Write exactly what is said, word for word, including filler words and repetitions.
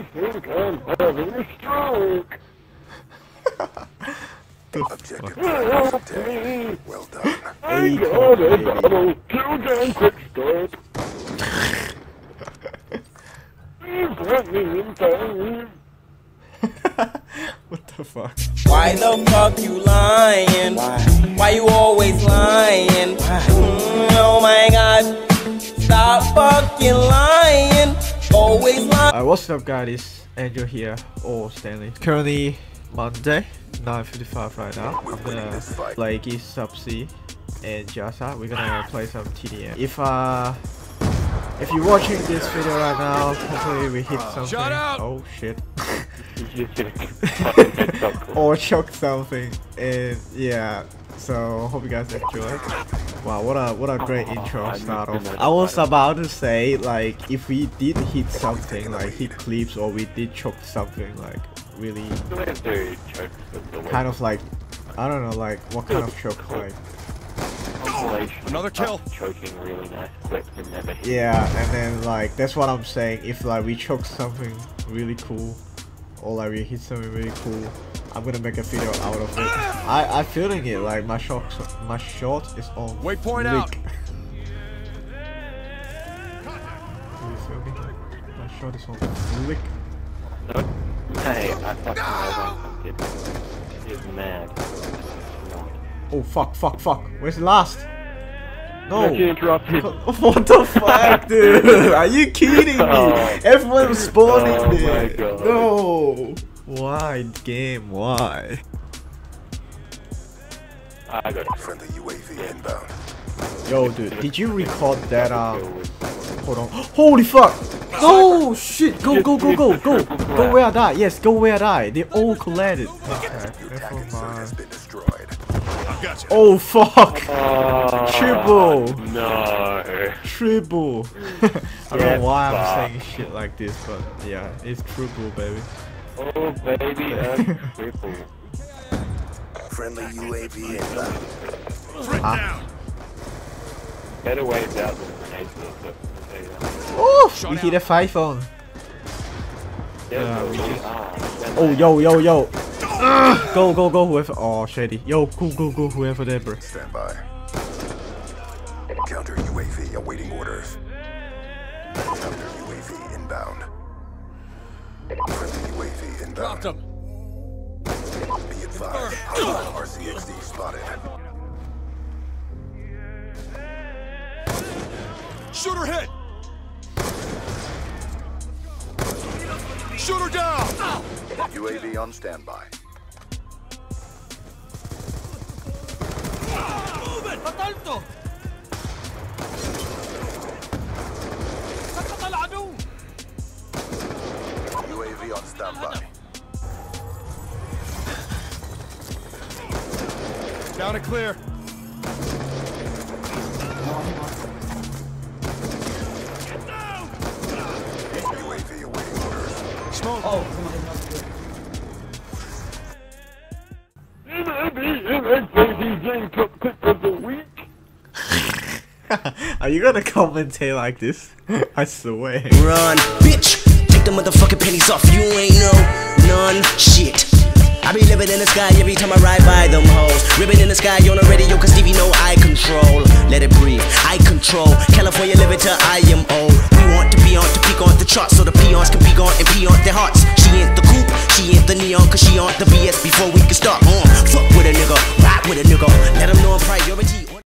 I think I'm having a stroke. Objective obtained. Well done. I got a double. Too damn quick start. Please let me in time. What the fuck? Why the fuck you lying? Why, Why you always lying? Mm, oh my god. Stop fucking lying. Always lying. Uh, what's up guys? It's Andrew here, or Stanley. It's currently Monday, nine fifty-five right now. I'm gonna play against Subsea and Jazer. We're gonna play some T D M. If uh if you're watching this video right now, hopefully we hit something. Oh shit. Or choke something. And yeah, so hope you guys enjoy. Wow, what a what a great intro start off. I was about to say, like, if we did hit something, like hit clips, or we did choke something, like really kind of like, I don't know, like what kind of choke, like another kill, choking really nice clips and never hit. Yeah, and then like that's what I'm saying. If like we choke something really cool, or like we hit something really cool, I'm gonna make a video out of it. I I feeling it, like my shot my shot is on waypoint out. You feel me? My shot is on flick. No. Hey, I fucking know something. He's mad. Oh fuck, fuck, fuck. Where's the last? No. What the fuck, dude? Are you kidding me? Oh. Everyone was spawning oh there. My God. No. Why, game? Why? I got friendly U A V inbound. Yo, dude, did you record that? Um, hold on. Holy fuck! Oh shit! Go, go, go, go, go, go where I die. Yes, go where I die. They all collided. Okay, never mind. Gotcha. Oh fuck! Uh, Triple! No! Triple! I don't know why I'm saying shit like this, but yeah, it's triple, baby. Oh baby, I'm triple. Friendly U A V inbound. Ah. Better waves out than grenades. Oh! We hit a five on. Yeah, we just... Oh yo yo yo! Uh, go go go whoever. Oh Shadyy. Yo, go go go whoever there, bro. Stand by. Counter U A V awaiting orders. Counter U A V inbound. Friendly U A V inbound. Him. Be advised. Hostile R C X D spotted. Shooter hit. Shooter down. U A V on standby. U A V on standby. Down and clear. U A V awaiting orders. Smoke. Oh, come on. Quick of the week. Are you gonna commentate like this? I swear. Run, bitch! Take the motherfucking pennies off. You ain't no none shit. I be living in the sky every time I ride by them hoes. Ribbon in the sky on the radio, cause Stevie know I control. Let it breathe, I control. California living till I am old. We want to be on to peak on the charts, so the peons can be gone and pee on their hearts. She ain't the coupe, she ain't the neon, cause she on the B S before we can start.